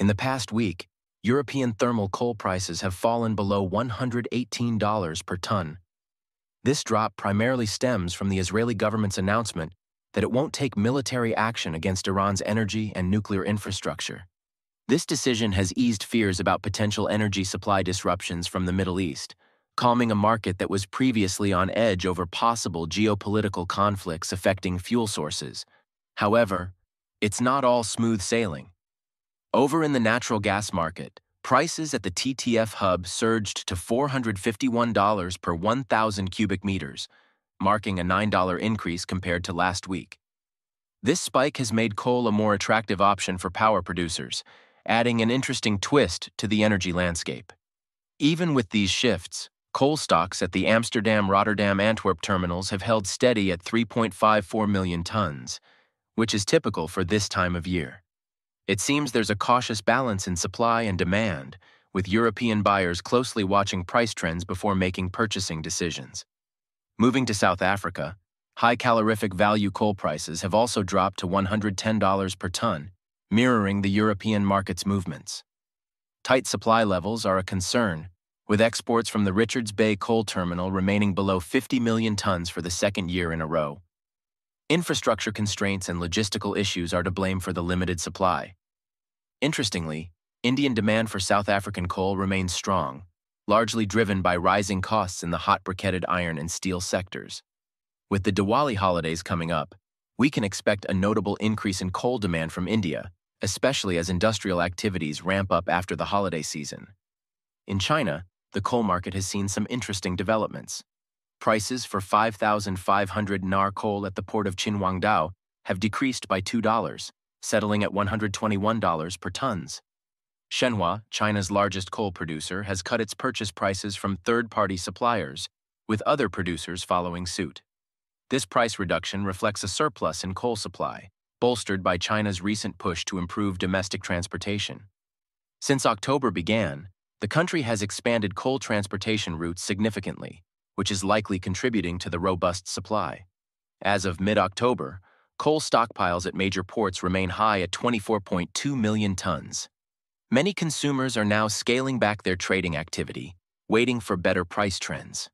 In the past week, European thermal coal prices have fallen below $118 per ton. This drop primarily stems from the Israeli government's announcement that it won't take military action against Iran's energy and nuclear infrastructure. This decision has eased fears about potential energy supply disruptions from the Middle East, calming a market that was previously on edge over possible geopolitical conflicts affecting fuel sources. However, it's not all smooth sailing. Over in the natural gas market, prices at the TTF hub surged to $451 per 1,000 cubic meters, marking a $9 increase compared to last week. This spike has made coal a more attractive option for power producers, adding an interesting twist to the energy landscape. Even with these shifts, coal stocks at the Amsterdam, Rotterdam, Antwerp terminals have held steady at 3.54 million tons, which is typical for this time of year. It seems there's a cautious balance in supply and demand, with European buyers closely watching price trends before making purchasing decisions. Moving to South Africa, high calorific value coal prices have also dropped to $110 per ton, mirroring the European market's movements. Tight supply levels are a concern, with exports from the Richards Bay coal terminal remaining below 50 million tons for the second year in a row. Infrastructure constraints and logistical issues are to blame for the limited supply. Interestingly, Indian demand for South African coal remains strong, largely driven by rising costs in the hot briquetted iron and steel sectors. With the Diwali holidays coming up, we can expect a notable increase in coal demand from India, especially as industrial activities ramp up after the holiday season. In China, the coal market has seen some interesting developments. Prices for 5,500 NAR coal at the port of Qinhuangdao have decreased by $2, settling at $121 per ton. Shenhua, China's largest coal producer, has cut its purchase prices from third-party suppliers, with other producers following suit. This price reduction reflects a surplus in coal supply, bolstered by China's recent push to improve domestic transportation. Since October began, the country has expanded coal transportation routes significantly, which is likely contributing to the robust supply. As of mid-October, coal stockpiles at major ports remain high at 24.2 million tons. Many consumers are now scaling back their trading activity, waiting for better price trends.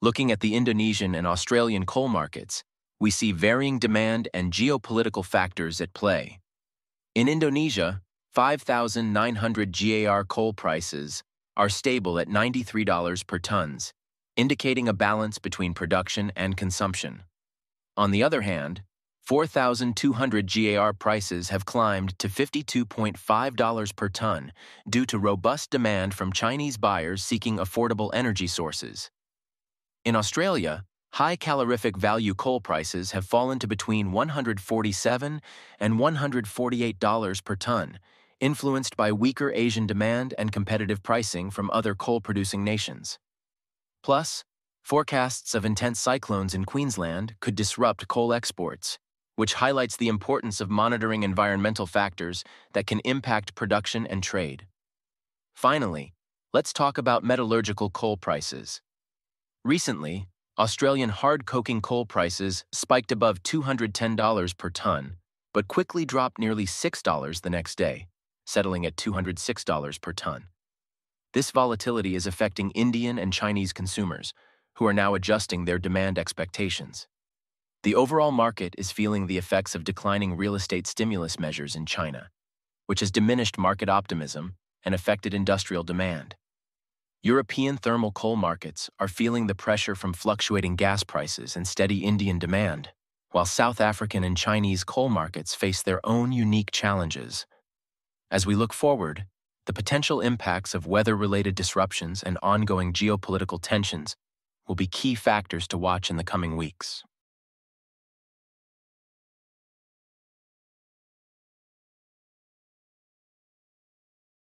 Looking at the Indonesian and Australian coal markets, we see varying demand and geopolitical factors at play. In Indonesia, 5,900 GAR coal prices are stable at $93 per ton, indicating a balance between production and consumption. On the other hand, 4,200 GAR prices have climbed to $52.5 per ton due to robust demand from Chinese buyers seeking affordable energy sources. In Australia, high calorific value coal prices have fallen to between $147 and $148 per ton, influenced by weaker Asian demand and competitive pricing from other coal-producing nations. Plus, forecasts of intense cyclones in Queensland could disrupt coal exports, which highlights the importance of monitoring environmental factors that can impact production and trade. Finally, let's talk about metallurgical coal prices. Recently, Australian hard coking coal prices spiked above $210 per ton, but quickly dropped nearly $6 the next day, settling at $206 per ton. This volatility is affecting Indian and Chinese consumers, who are now adjusting their demand expectations. The overall market is feeling the effects of declining real estate stimulus measures in China, which has diminished market optimism and affected industrial demand. European thermal coal markets are feeling the pressure from fluctuating gas prices and steady Indian demand, while South African and Chinese coal markets face their own unique challenges. As we look forward, the potential impacts of weather-related disruptions and ongoing geopolitical tensions will be key factors to watch in the coming weeks.